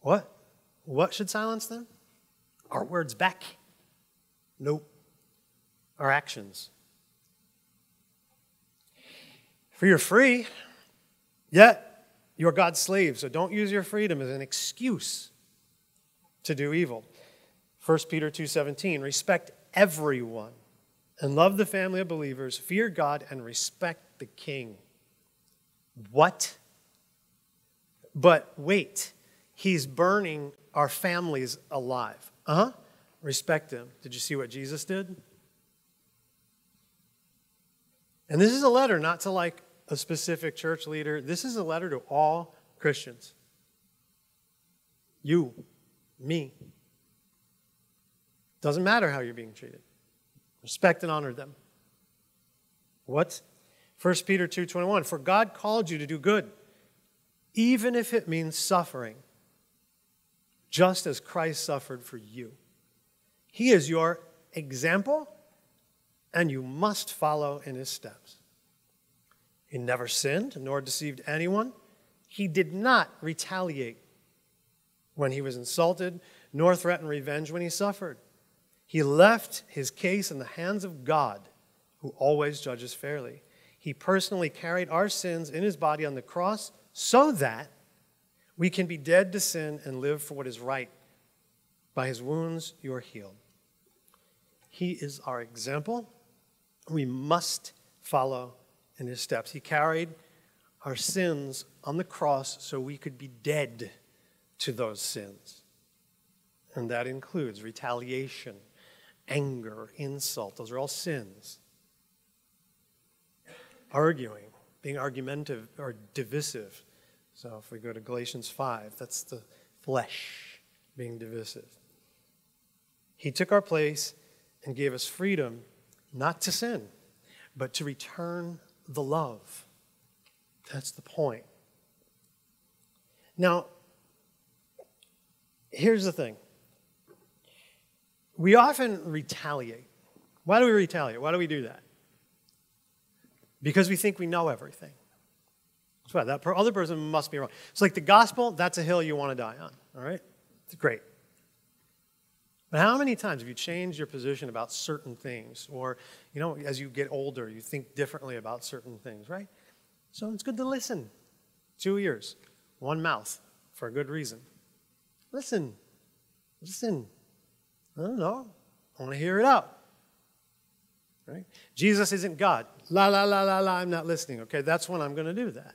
what? What should silence them? Our words back. Nope. Our actions. For you're free, yet you're God's slave, so don't use your freedom as an excuse to do evil. 1 Peter 2:17, respect everyone and love the family of believers, fear God and respect the king. What? But wait, he's burning our families alive. Respect him. Did you see what Jesus did? And this is a letter not to like a specific church leader. This is a letter to all Christians. You, me. Doesn't matter how you're being treated. Respect and honor them. What? 1 Peter 2:21, for God called you to do good, even if it means suffering, just as Christ suffered for you. He is your example, and you must follow in his steps. He never sinned nor deceived anyone. He did not retaliate when he was insulted, nor threaten revenge when he suffered. He left his case in the hands of God, who always judges fairly. He personally carried our sins in his body on the cross so that we can be dead to sin and live for what is right. By his wounds you are healed. He is our example. We must follow in his steps. He carried our sins on the cross so we could be dead to those sins. And that includes retaliation, anger, insult. Those are all sins. Arguing, being argumentative or divisive. So if we go to Galatians 5, that's the flesh being divisive. He took our place and gave us freedom not to sin, but to return the love. That's the point. Now, here's the thing. We often retaliate. Why do we retaliate? Why do we do that? Because we think we know everything. That's why that other person must be wrong. It's like the gospel, that's a hill you want to die on, all right? It's great. But how many times have you changed your position about certain things? Or, you know, as you get older, you think differently about certain things, right? So it's good to listen. 2 ears, 1 mouth, for a good reason. Listen. Listen. I don't know. I want to hear it out. Right? Jesus isn't God. La, la, la, la, la, I'm not listening. Okay, that's when I'm going to do that.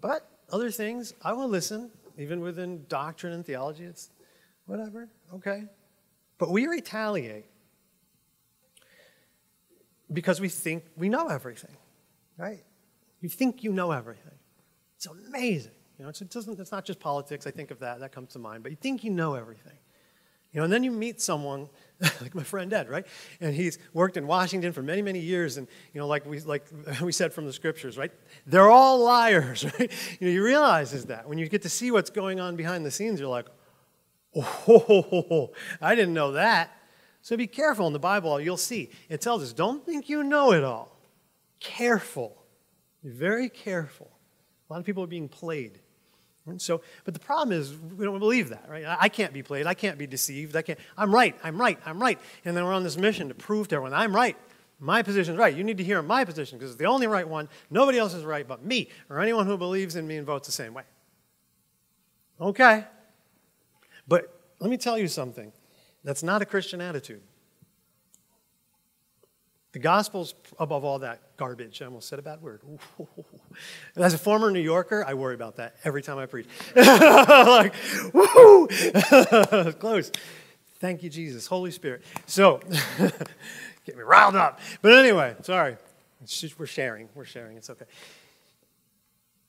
But other things, I will listen, even within doctrine and theology. It's whatever. Okay. But we retaliate because we think we know everything, right? You think you know everything. It's amazing. You know, it's not just politics. I think of that. That comes to mind. But you think you know everything. You know, and then you meet someone like my friend Ed, right? And he's worked in Washington for many, many years. And, you know, like we said from the scriptures, right? They're all liars, right? You know, you realize that. When you get to see what's going on behind the scenes, you're like, oh, I didn't know that. So be careful in the Bible. You'll see. It tells us, don't think you know it all. Careful. Be very careful. A lot of people are being played. And so, but the problem is we don't believe that, right? I can't be played. I can't be deceived. I'm right. I'm right. I'm right. And then we're on this mission to prove to everyone I'm right. My position's right. You need to hear my position because it's the only right one. Nobody else is right but me or anyone who believes in me and votes the same way. Okay. But let me tell you something. That's not a Christian attitude. The gospel's above all that garbage. I almost said a bad word. Ooh. As a former New Yorker, I worry about that every time I preach. Like, woo! Close. Thank you, Jesus. Holy Spirit. So, get me riled up. But anyway, sorry. It's just, we're sharing. We're sharing. It's okay.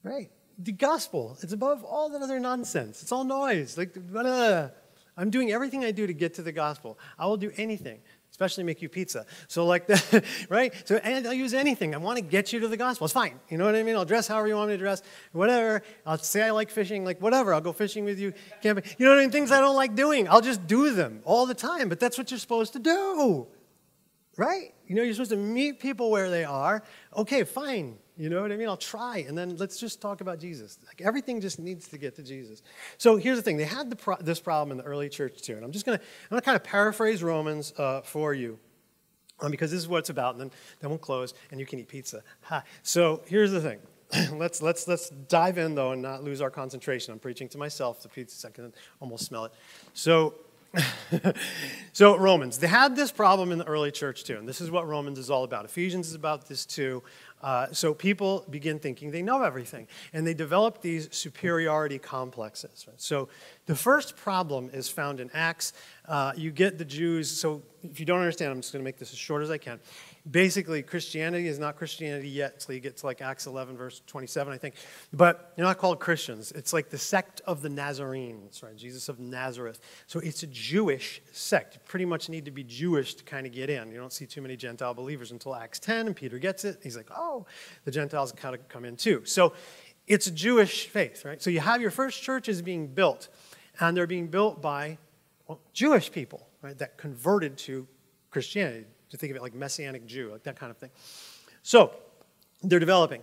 Right. The gospel, it's above all that other nonsense. It's all noise. Like, blah. I'm doing everything I do to get to the gospel. I will do anything. Especially make you pizza. So like that, right? So and I'll use anything. I want to get you to the gospel. It's fine. You know what I mean? I'll dress however you want me to dress. Whatever. I'll say I like fishing. Like whatever. I'll go fishing with you. You know what I mean? Things I don't like doing. I'll just do them all the time. But that's what you're supposed to do. Right? You know, you're supposed to meet people where they are. Okay, fine. You know what I mean? I'll try. And then let's just talk about Jesus. Like everything just needs to get to Jesus. So here's the thing. They had this problem in the early church too. And I'm going to kind of paraphrase Romans for you because this is what it's about. And then we'll close and you can eat pizza. Ha. So here's the thing. Let's dive in though and not lose our concentration. I'm preaching to myself. The pizza, I can almost smell it. So, so Romans. They had this problem in the early church too. And this is what Romans is all about. Ephesians is about this too. So people begin thinking they know everything, and they develop these superiority complexes. Right? So the first problem is found in Acts. You get the Jews, so if you don't understand, I'm just going to make this as short as I can. Basically, Christianity is not Christianity yet until you get to like Acts 11, verse 27, I think. But you're not called Christians. It's like the sect of the Nazarenes, right? Jesus of Nazareth. So it's a Jewish sect. You pretty much need to be Jewish to kind of get in. You don't see too many Gentile believers until Acts 10, and Peter gets it. He's like, oh, the Gentiles kind of come in too. So it's a Jewish faith, right? So you have your first churches being built, and they're being built by Jewish people, right, that converted to Christianity. To think of it like Messianic Jew, like that kind of thing. So they're developing.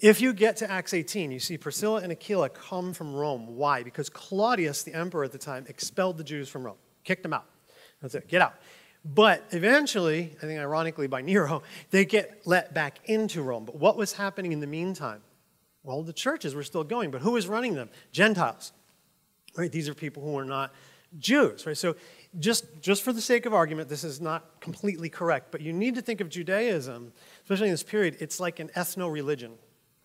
If you get to Acts 18, you see Priscilla and Aquila come from Rome. Why? Because Claudius, the emperor at the time, expelled the Jews from Rome, kicked them out. That's it, get out. But eventually, I think ironically by Nero, they get let back into Rome. But what was happening in the meantime? Well, the churches were still going, but who was running them? Gentiles. Right? These are people who are not Jews, right? So just for the sake of argument, this is not completely correct, but you need to think of Judaism, especially in this period, it's like an ethno-religion,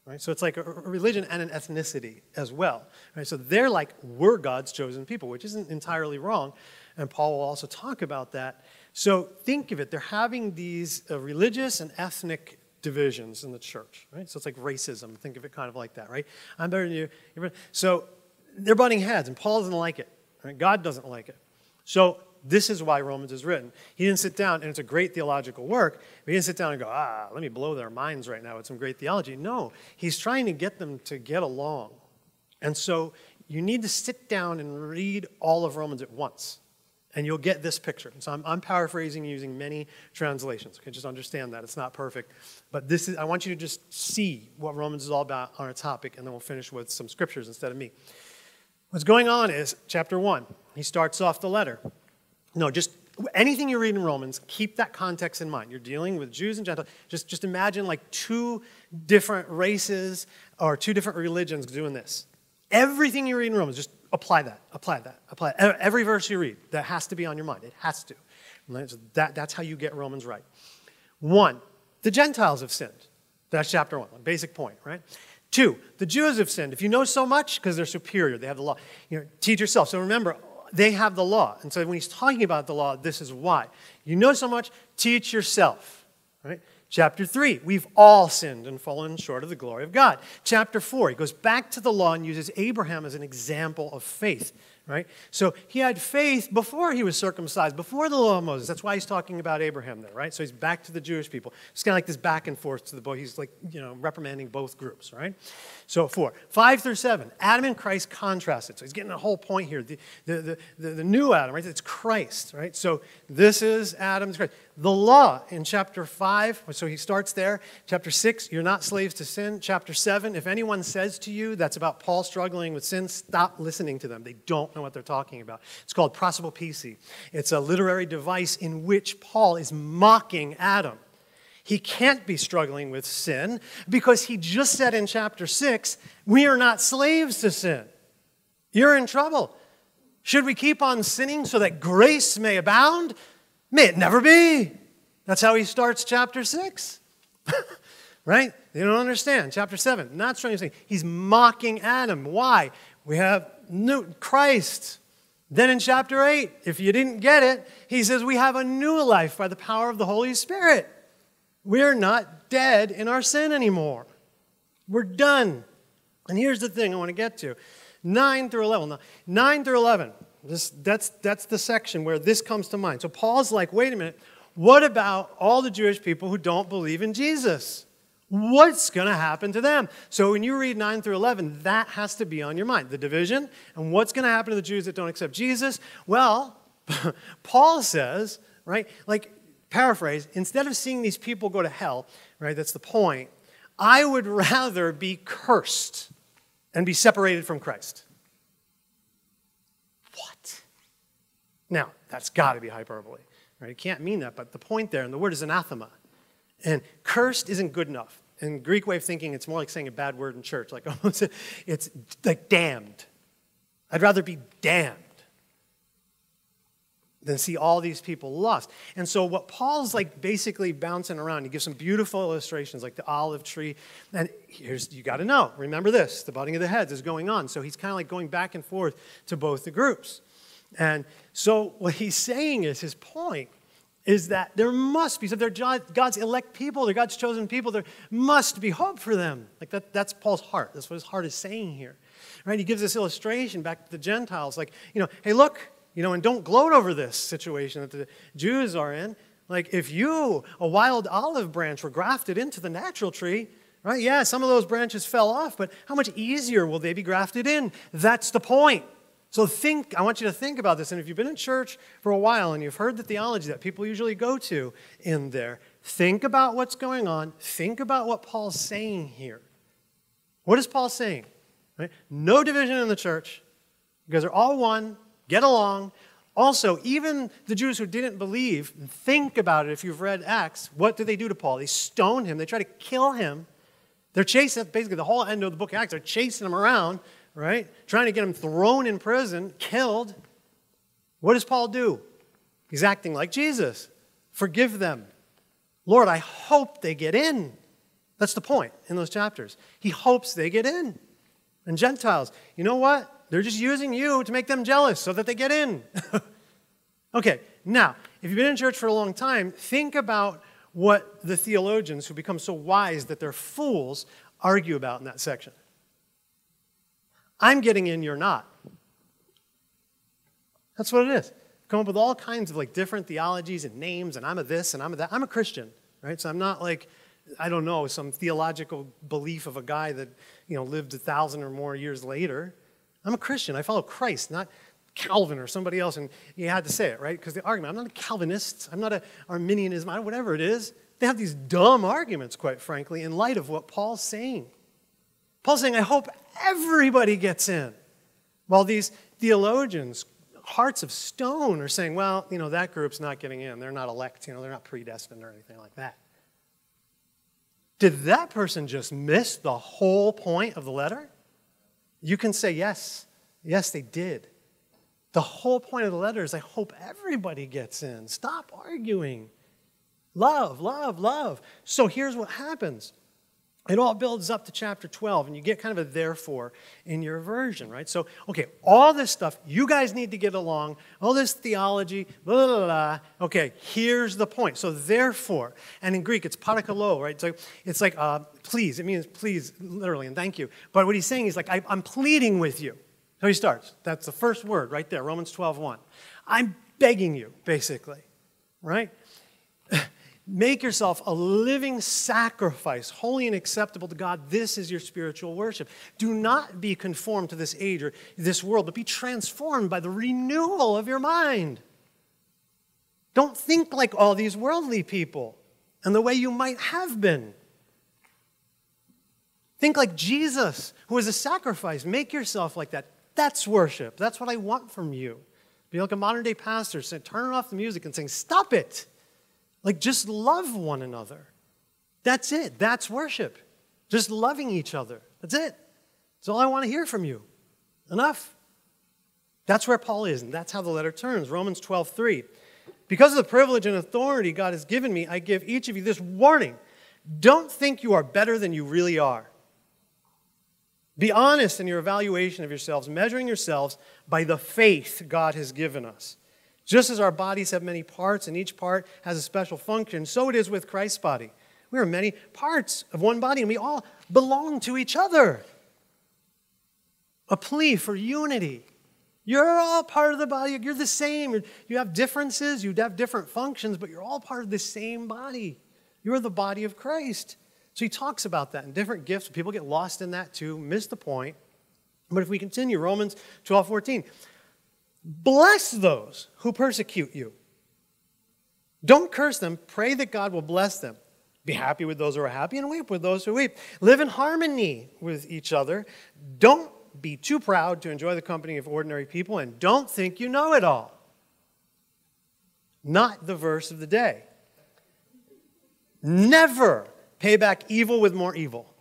right? So it's like a religion and an ethnicity as well, right? So they're like, we're God's chosen people, which isn't entirely wrong, and Paul will also talk about that. So think of it, they're having these religious and ethnic divisions in the church, right? So it's like racism, think of it kind of like that, right? I'm better than you. You're better. So they're butting heads, and Paul doesn't like it, right? God doesn't like it. So this is why Romans is written. He didn't sit down, and it's a great theological work, but he didn't sit down and go, let me blow their minds right now with some great theology. No, he's trying to get them to get along. And so you need to sit down and read all of Romans at once, and you'll get this picture. And so I'm paraphrasing using many translations. Okay, just understand that. It's not perfect. But this is, I want you to just see what Romans is all about on a topic, and then we'll finish with some scriptures instead of me. What's going on is chapter 1. He starts off the letter. No, just Anything you read in Romans, keep that context in mind. You're dealing with Jews and Gentiles. Just imagine like two different races or two different religions doing this. Everything you read in Romans, just apply that. Every verse you read, that has to be on your mind. It has to. That's how you get Romans right. One, the Gentiles have sinned. That's chapter one, basic point, right? Two, the Jews have sinned. If you know so much, because they're superior, they have the law. You know, teach yourself. So remember, they have the law. And so when he's talking about the law, this is why. You know so much, teach yourself, right? Chapter 3, we've all sinned and fallen short of the glory of God. Chapter 4, he goes back to the law and uses Abraham as an example of faith, right? So he had faith before he was circumcised, before the law of Moses. That's why he's talking about Abraham there, right? So he's back to the Jewish people. It's kind of like this back and forth to the boy. He's like, you know, reprimanding both groups, right? So 4. 5 through 7, Adam and Christ contrasted. So he's getting a whole point here. The new Adam, right? It's Christ, right? So this is Adam's Christ. The law in chapter 5, so he starts there. Chapter 6, you're not slaves to sin. Chapter 7, if anyone says to you that's about Paul struggling with sin, stop listening to them. They don't know what they're talking about. It's called prosopopeisi. It's a literary device in which Paul is mocking Adam. He can't be struggling with sin because he just said in chapter 6, we are not slaves to sin. You're in trouble. Should we keep on sinning so that grace may abound? May it never be. That's how he starts chapter 6. Right? They don't understand. Chapter 7, not strong. He's mocking Adam. Why? We have new Christ. Then in chapter 8, if you didn't get it, he says we have a new life by the power of the Holy Spirit. We're not dead in our sin anymore. We're done. And here's the thing I want to get to. 9 through 11. Now, 9 through 11. That's the section where this comes to mind. So Paul's like, wait a minute, what about all the Jewish people who don't believe in Jesus? What's going to happen to them? So when you read 9 through 11, that has to be on your mind, the division, and what's going to happen to the Jews that don't accept Jesus? Well, Paul says, right, like, paraphrase, instead of seeing these people go to hell, right, that's the point, I would rather be cursed and be separated from Christ. Now, that's got to be hyperbole, right? It can't mean that, but the point there, and the word is anathema. And cursed isn't good enough. In Greek way of thinking, it's more like saying a bad word in church. Like, almost, it's like damned. I'd rather be damned than see all these people lost. And so what Paul's like basically bouncing around, he gives some beautiful illustrations like the olive tree. And here's, you got to know, remember this, the butting of the heads is going on. So he's kind of like going back and forth to both the groups. And so what he's saying is, his point is that there must be, so they're God's elect people, they're God's chosen people, there must be hope for them. Like that's Paul's heart. That's what his heart is saying here, right? He gives this illustration back to the Gentiles, like, you know, hey, look, you know, and don't gloat over this situation that the Jews are in. Like if you, a wild olive branch, were grafted into the natural tree, right? Yeah, some of those branches fell off, but how much easier will they be grafted in? That's the point. So think, I want you to think about this, and if you've been in church for a while and you've heard the theology that people usually go to in there, think about what's going on. Think about what Paul's saying here. What is Paul saying? Right? No division in the church. You guys are all one. Get along. Also, even the Jews who didn't believe, think about it if you've read Acts. What did they do to Paul? They stoned him. They tried to kill him. They're chasing, basically the whole end of the book of Acts, they're chasing him around, right? Trying to get him thrown in prison, killed. What does Paul do? He's acting like Jesus. Forgive them. Lord, I hope they get in. That's the point in those chapters. He hopes they get in. And Gentiles, you know what? They're just using you to make them jealous so that they get in. Okay, now, if you've been in church for a long time, think about what the theologians who become so wise that they're fools argue about in that section. I'm getting in, you're not. That's what it is. Come up with all kinds of like different theologies and names, and I'm a this and I'm a that. I'm a Christian, right? So I'm not like, I don't know, some theological belief of a guy that, you know, lived 1,000 or more years later. I'm a Christian. I follow Christ, not Calvin or somebody else. And you had to say it, right? Because the argument, I'm not a Calvinist. I'm not an Arminianism. I don't, whatever it is. They have these dumb arguments, quite frankly, in light of what Paul's saying. Paul's saying, I hope everybody gets in. While these theologians hearts of stone are saying, well, you know, that group's not getting in. They're not elect, you know, they're not predestined or anything like that. Did that person just miss the whole point of the letter? You can say yes. Yes, they did. The whole point of the letter is I hope everybody gets in. Stop arguing. Love, love, love. So here's what happens. It all builds up to chapter 12, and you get kind of a therefore in your version, right? So, okay, all this stuff, you guys need to get along, all this theology, blah, blah, blah. Okay, here's the point. So, therefore, and in Greek, it's parakalo, right? So it's like, please. It means please, literally, and thank you. But what he's saying is like, I'm pleading with you. So he starts. That's the first word right there, Romans 12:1. I'm begging you, basically, right? Make yourself a living sacrifice, holy and acceptable to God. This is your spiritual worship. Do not be conformed to this age or this world, but be transformed by the renewal of your mind. Don't think like all these worldly people and the way you might have been. Think like Jesus, who is a sacrifice. Make yourself like that. That's worship. That's what I want from you. Be like a modern-day pastor, so turning off the music and saying, stop it. Like, just love one another. That's it. That's worship. Just loving each other. That's it. That's all I want to hear from you. Enough. That's where Paul is, and that's how the letter turns. Romans 12:3. Because of the privilege and authority God has given me, I give each of you this warning. Don't think you are better than you really are. Be honest in your evaluation of yourselves, measuring yourselves by the faith God has given us. Just as our bodies have many parts and each part has a special function, so it is with Christ's body. We are many parts of one body and we all belong to each other. A plea for unity. You're all part of the body. You're the same. You have differences. You have different functions, but you're all part of the same body. You're the body of Christ. So he talks about that in different gifts. People get lost in that too, miss the point. But if we continue, Romans 12:14. Bless those who persecute you. Don't curse them. Pray that God will bless them. Be happy with those who are happy and weep with those who weep. Live in harmony with each other. Don't be too proud to enjoy the company of ordinary people, and don't think you know it all. Not the verse of the day. Never pay back evil with more evil.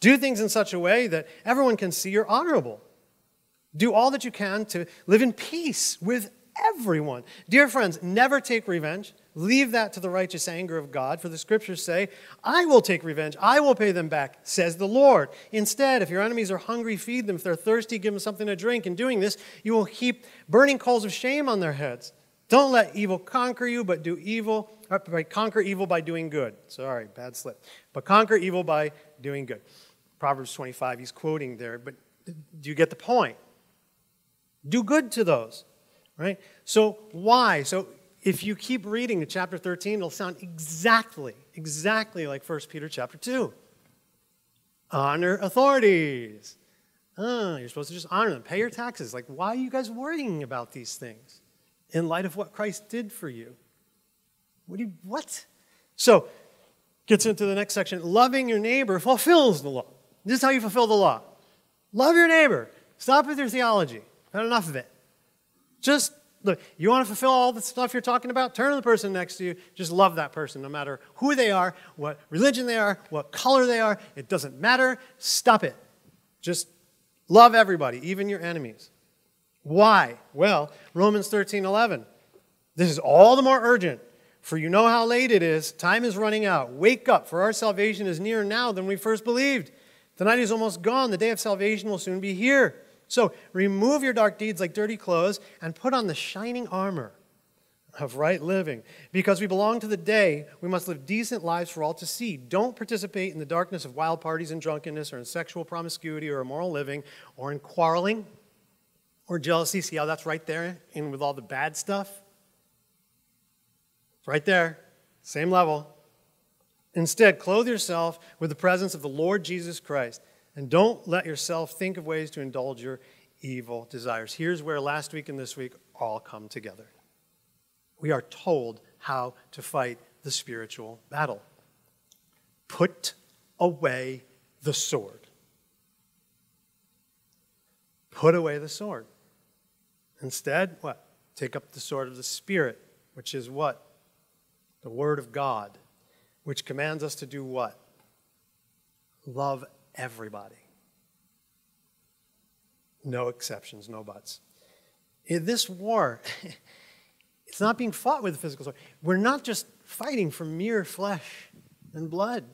Do things in such a way that everyone can see you're honorable. Do all that you can to live in peace with everyone. Dear friends, never take revenge. Leave that to the righteous anger of God, for the scriptures say, I will take revenge, I will pay them back, says the Lord. Instead, if your enemies are hungry, feed them. If they're thirsty, give them something to drink. In doing this, you will heap burning coals of shame on their heads. Don't let evil conquer you, but do evil, conquer evil by doing good. Sorry, bad slip. But conquer evil by doing good. Proverbs 25, he's quoting there, but do you get the point? Do good to those, right? So why? So if you keep reading to chapter 13, it'll sound exactly like 1 Peter chapter 2. Honor authorities. You're supposed to just honor them. Pay your taxes. Like, why are you guys worrying about these things in light of what Christ did for you? What? So, gets into the next section. Loving your neighbor fulfills the law. This is how you fulfill the law. Love your neighbor. Stop with your theology. Not enough of it. Just, look, you want to fulfill all the stuff you're talking about? Turn to the person next to you. Just love that person, no matter who they are, what religion they are, what color they are. It doesn't matter. Stop it. Just love everybody, even your enemies. Why? Well, Romans 13:11. This is all the more urgent. For you know how late it is. Time is running out. Wake up, for our salvation is nearer now than we first believed. The night is almost gone. The day of salvation will soon be here. So remove your dark deeds like dirty clothes and put on the shining armor of right living. Because we belong to the day, we must live decent lives for all to see. Don't participate in the darkness of wild parties and drunkenness or in sexual promiscuity or immoral living or in quarreling or jealousy. See how that's right there in with all the bad stuff? It's right there, same level. Instead, clothe yourself with the presence of the Lord Jesus Christ. And don't let yourself think of ways to indulge your evil desires. Here's where last week and this week all come together. We are told how to fight the spiritual battle. Put away the sword. Put away the sword. Instead, what? Take up the sword of the Spirit, which is what? The Word of God, which commands us to do what? Love everybody. No exceptions, no buts. In this war, it's not being fought with a physical sword. We're not just fighting for mere flesh and blood.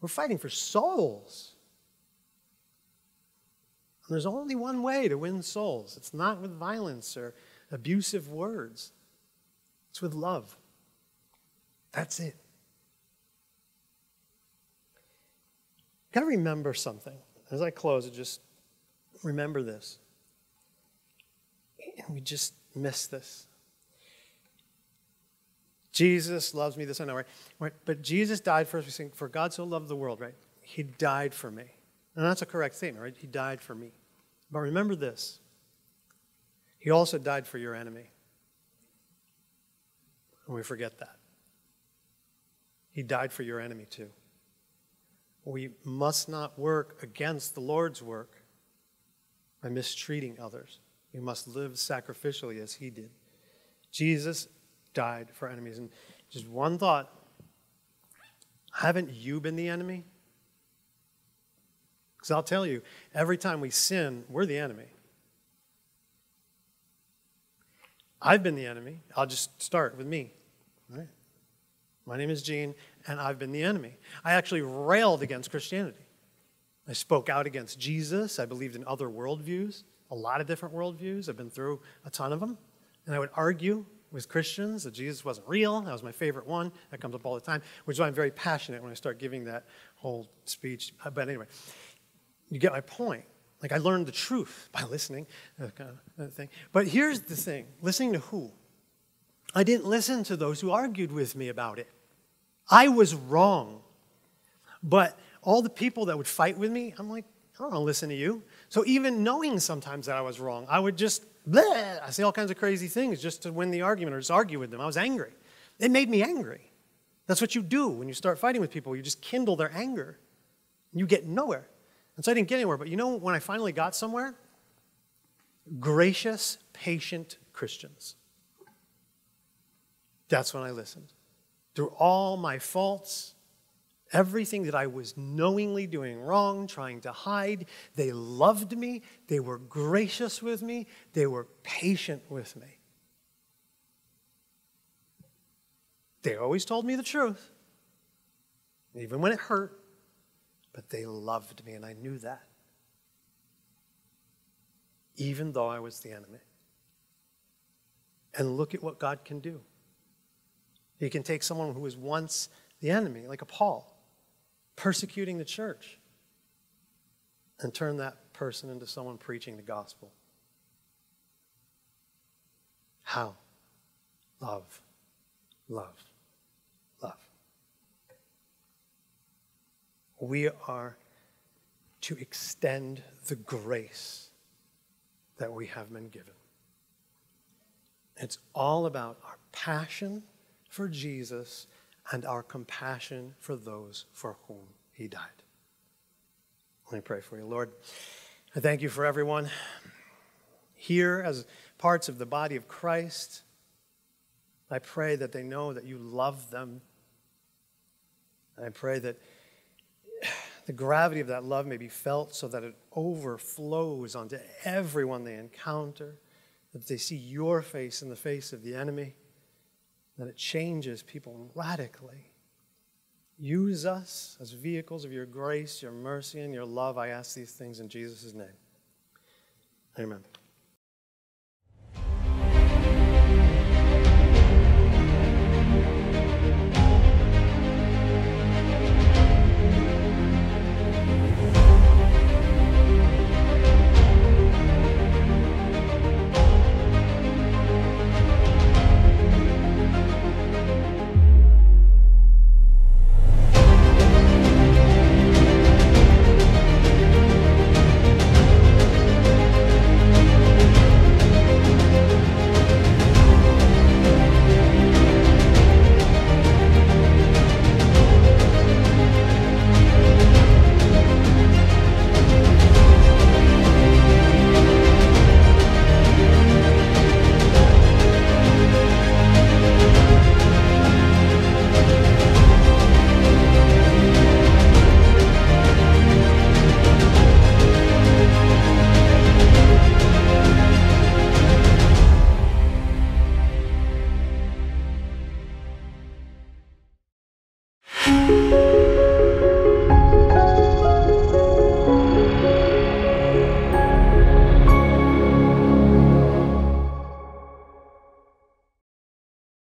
We're fighting for souls. And there's only one way to win souls. It's not with violence or abusive words. It's with love. That's it. You've got to remember something. As I close, just remember this. And we just miss this. Jesus loves me, this I know, right? But Jesus died for us. We sing, for God so loved the world, right? He died for me. And that's a correct statement, right? He died for me. But remember this. He also died for your enemy. And we forget that. He died for your enemy too. We must not work against the Lord's work by mistreating others. We must live sacrificially as he did. Jesus died for enemies. And just one thought, haven't you been the enemy? Because I'll tell you, every time we sin, we're the enemy. I've been the enemy. I'll just start with me. All right? My name is Gene, and I've been the enemy. I actually railed against Christianity. I spoke out against Jesus. I believed in other worldviews, a lot of different worldviews. I've been through a ton of them. And I would argue with Christians that Jesus wasn't real. That was my favorite one. That comes up all the time, which is why I'm very passionate when I start giving that whole speech. But anyway, you get my point. Like, I learned the truth by listening. That kind of thing. But here's the thing. Listening to who? I didn't listen to those who argued with me about it. I was wrong. But all the people that would fight with me, I'm like, I don't want to listen to you. So even knowing sometimes that I was wrong, I would just, bleh, I say all kinds of crazy things just to win the argument or just argue with them. I was angry. It made me angry. That's what you do when you start fighting with people. You just kindle their anger. You get nowhere. And so I didn't get anywhere. But you know when I finally got somewhere? Gracious, patient Christians. That's when I listened. Through all my faults, everything that I was knowingly doing wrong, trying to hide, they loved me, they were gracious with me, they were patient with me. They always told me the truth, even when it hurt, but they loved me, and I knew that, even though I was the enemy. And look at what God can do. He can take someone who was once the enemy, like a Paul, persecuting the church, and turn that person into someone preaching the gospel. How? Love. Love. Love. We are to extend the grace that we have been given. It's all about our passion for Jesus and our compassion for those for whom he died. Let me pray for you. Lord, I thank you for everyone here as parts of the body of Christ. I pray that they know that you love them. I pray that the gravity of that love may be felt so that it overflows onto everyone they encounter, that they see your face in the face of the enemy, that it changes people radically. Use us as vehicles of your grace, your mercy, and your love. I ask these things in Jesus' name. Amen.